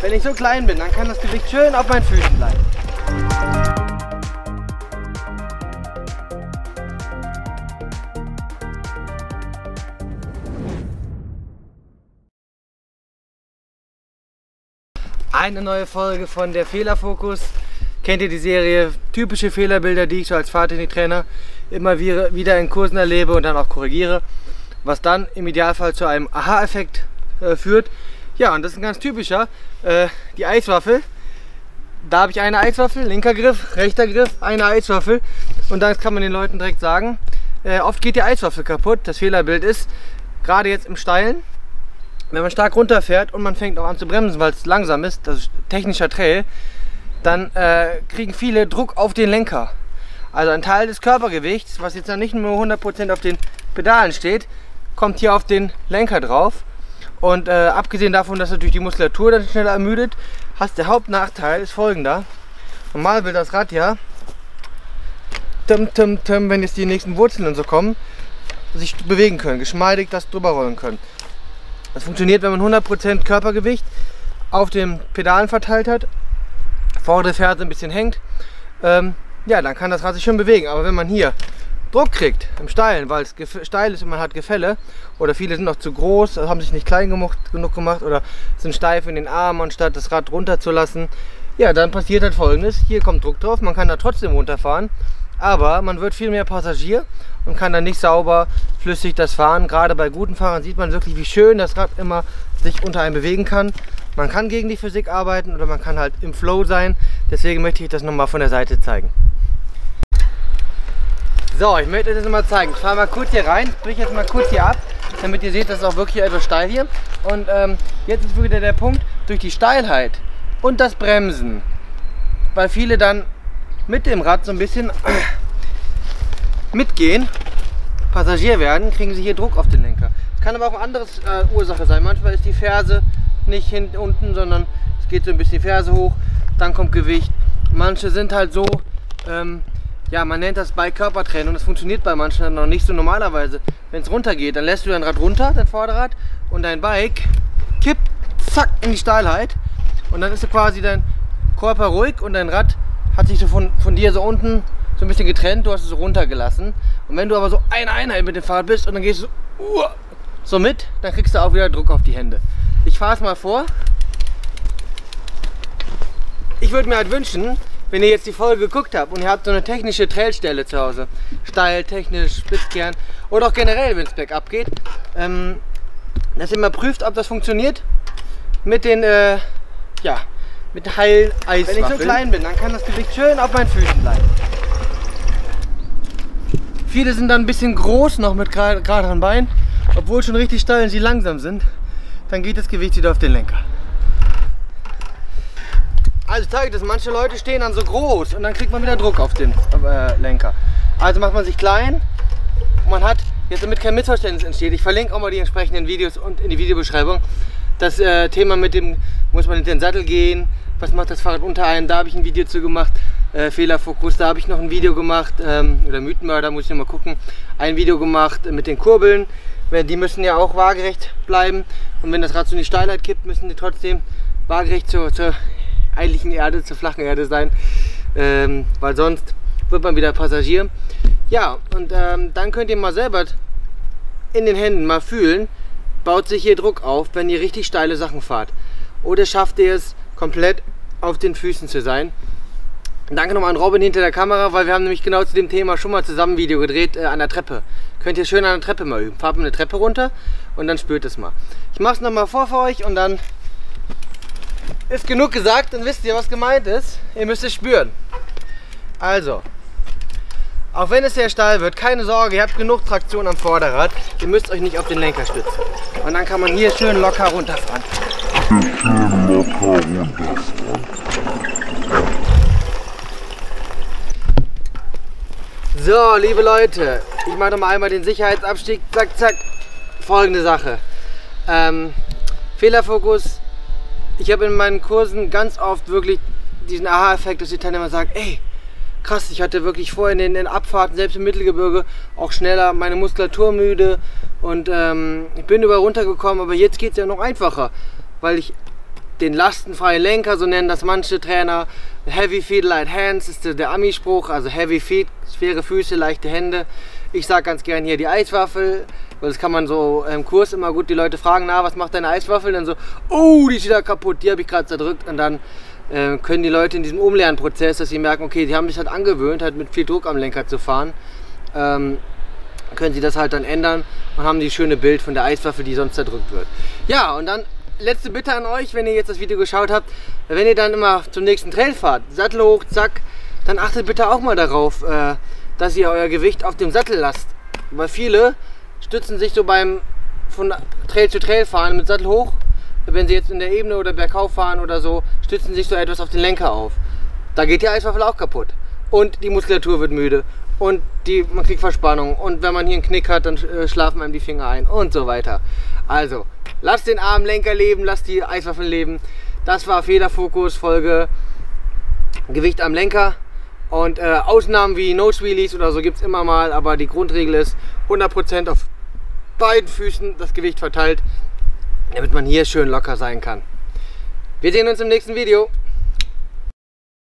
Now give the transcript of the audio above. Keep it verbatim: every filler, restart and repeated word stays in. Wenn ich so klein bin, dann kann das Gewicht schön auf meinen Füßen bleiben. Eine neue Folge von der Fehler-Fokus. Kennt ihr die Serie? Typische Fehlerbilder, die ich so als Fahrtechniktrainer immer wieder in Kursen erlebe und dann auch korrigiere, was dann im Idealfall zu einem Aha-Effekt äh, führt. Ja, und das ist ein ganz typischer, äh, die Eiswaffel. Da habe ich eine Eiswaffel, linker Griff, rechter Griff, eine Eiswaffel. Und dann kann man den Leuten direkt sagen, äh, oft geht die Eiswaffel kaputt. Das Fehlerbild ist, gerade jetzt im Steilen, wenn man stark runterfährt und man fängt auch an zu bremsen, weil es langsam ist, das ist technischer Trail, dann äh, kriegen viele Druck auf den Lenker. Also ein Teil des Körpergewichts, was jetzt noch nicht nur hundert Prozent auf den Pedalen steht, kommt hier auf den Lenker drauf. Und äh, abgesehen davon, dass natürlich die Muskulatur dann schneller ermüdet, hast der Hauptnachteil ist folgender. Normal will das Rad ja, tum, tum, tum, wenn jetzt die nächsten Wurzeln und so kommen, sich bewegen können, geschmeidig das drüber rollen können. Das funktioniert, wenn man hundert Prozent Körpergewicht auf den Pedalen verteilt hat, vordere Ferse ein bisschen hängt, ähm, ja, dann kann das Rad sich schon bewegen. Aber wenn man hier Druck kriegt im Steilen, weil es steil ist und man hat Gefälle, oder viele sind noch zu groß, haben sich nicht klein genug gemacht oder sind steif in den Armen, anstatt das Rad runterzulassen, ja, dann passiert halt Folgendes. Hier kommt Druck drauf, man kann da trotzdem runterfahren, aber man wird viel mehr Passagier und kann dann nicht sauber, flüssig das fahren. Gerade bei guten Fahrern sieht man wirklich, wie schön das Rad immer sich unter einem bewegen kann. Man kann gegen die Physik arbeiten oder man kann halt im Flow sein. Deswegen möchte ich das nochmal von der Seite zeigen. So, ich möchte euch das mal zeigen. Ich fahre mal kurz hier rein, sprich jetzt mal kurz hier ab, damit ihr seht, das ist auch wirklich etwas steil hier. Und ähm, jetzt ist wieder der Punkt, durch die Steilheit und das Bremsen, weil viele dann mit dem Rad so ein bisschen mitgehen, Passagier werden, kriegen sie hier Druck auf den Lenker. Das kann aber auch eine andere äh, Ursache sein. Manchmal ist die Ferse nicht hinten unten, sondern es geht so ein bisschen die Ferse hoch, dann kommt Gewicht. Manche sind halt so... Ähm, Ja, man nennt das bei Körpertraining und das funktioniert bei manchen noch nicht so normalerweise. Wenn es runter geht, dann lässt du dein Rad runter, dein Vorderrad, und dein Bike kippt, zack, in die Steilheit. Und dann ist so quasi dein Körper ruhig und dein Rad hat sich so von, von dir so unten so ein bisschen getrennt, du hast es so runtergelassen. Und wenn du aber so eine Einheit mit dem Fahrrad bist und dann gehst du so, uh, so mit, dann kriegst du auch wieder Druck auf die Hände. Ich fahre es mal vor. Ich würde mir halt wünschen, wenn ihr jetzt die Folge geguckt habt und ihr habt so eine technische Trailstelle zu Hause, steil, technisch, Spitzkern oder auch generell, wenn es bergab geht, ähm, dass ihr mal prüft, ob das funktioniert mit den, äh, ja, mit Heil-Eiswaffeln. Wenn ich so klein bin, dann kann das Gewicht schön auf meinen Füßen bleiben. Viele sind dann ein bisschen groß noch mit geraderen Beinen, obwohl schon richtig steil und sie langsam sind, dann geht das Gewicht wieder auf den Lenker. Also ich zeige das, manche Leute stehen dann so groß und dann kriegt man wieder Druck auf den äh, Lenker. Also macht man sich klein und man hat, jetzt damit kein Missverständnis entsteht, ich verlinke auch mal die entsprechenden Videos und in die Videobeschreibung, das äh, Thema mit dem, muss man in den Sattel gehen, was macht das Fahrrad unter einem, da habe ich ein Video zu gemacht, äh, Fehlerfokus, da habe ich noch ein Video gemacht, ähm, oder Mythenmörder, muss ich nochmal gucken, ein Video gemacht äh, mit den Kurbeln, die müssen ja auch waagerecht bleiben und wenn das Rad so in die Steilheit kippt, müssen die trotzdem waagerecht zur, zur eigentlichen Erde, zur flachen Erde sein, ähm, weil sonst wird man wieder Passagier. Ja, und ähm, dann könnt ihr mal selber in den Händen mal fühlen, baut sich hier Druck auf, wenn ihr richtig steile Sachen fahrt. Oder schafft ihr es, komplett auf den Füßen zu sein. Danke nochmal an Robin hinter der Kamera, weil wir haben nämlich genau zu dem Thema schon mal zusammen ein Video gedreht, äh, an der Treppe. Könnt ihr schön an der Treppe mal üben. Fahrt mal eine Treppe runter und dann spürt es mal. Ich mache es nochmal vor für euch und dann ist genug gesagt, dann wisst ihr, was gemeint ist. Ihr müsst es spüren. Also, auch wenn es sehr steil wird, keine Sorge, ihr habt genug Traktion am Vorderrad. Ihr müsst euch nicht auf den Lenker stützen. Und dann kann man hier schön locker runterfahren. Schön locker runterfahren. So, liebe Leute, ich mache noch mal einmal den Sicherheitsabstieg. Zack, zack. Folgende Sache. Ähm, Fehlerfokus. Ich habe in meinen Kursen ganz oft wirklich diesen Aha-Effekt, dass die Teilnehmer sagen, ey, krass, ich hatte wirklich vorhin in den Abfahrten, selbst im Mittelgebirge, auch schneller, meine Muskulatur müde und ähm, ich bin über runtergekommen, aber jetzt geht es ja noch einfacher, weil ich den lastenfreien Lenker, so nennen das manche Trainer. Heavy Feet, Light Hands ist der Ami-Spruch, also Heavy Feet, schwere Füße, leichte Hände. Ich sage ganz gerne hier die Eiswaffel, weil das kann man so im Kurs immer gut, die Leute fragen, na, was macht deine Eiswaffel? Dann so, oh, die ist wieder kaputt, die habe ich gerade zerdrückt. Und dann äh, können die Leute in diesem Umlernprozess, dass sie merken, okay, die haben sich halt angewöhnt, halt mit viel Druck am Lenker zu fahren, ähm, können sie das halt dann ändern und haben die schöne Bild von der Eiswaffel, die sonst zerdrückt wird. Ja, und dann letzte Bitte an euch, wenn ihr jetzt das Video geschaut habt, wenn ihr dann immer zum nächsten Trail fahrt, Sattel hoch, zack, dann achtet bitte auch mal darauf, äh, dass ihr euer Gewicht auf dem Sattel lasst. Weil viele stützen sich so beim von Trail zu Trail fahren mit Sattel hoch, wenn sie jetzt in der Ebene oder bergauf fahren oder so, stützen sich so etwas auf den Lenker auf. Da geht die Eiswaffel auch kaputt. Und die Muskulatur wird müde. Und die, man kriegt Verspannung. Und wenn man hier einen Knick hat, dann äh, schlafen einem die Finger ein und so weiter. Also, lasst den armen Lenker leben, lasst die Eiswaffeln leben. Das war Fehler-Fokus, Folge Gewicht am Lenker. Und äh, Ausnahmen wie Nose-Wheelies oder so gibt es immer mal, aber die Grundregel ist hundert Prozent auf beiden Füßen das Gewicht verteilt, damit man hier schön locker sein kann. Wir sehen uns im nächsten Video.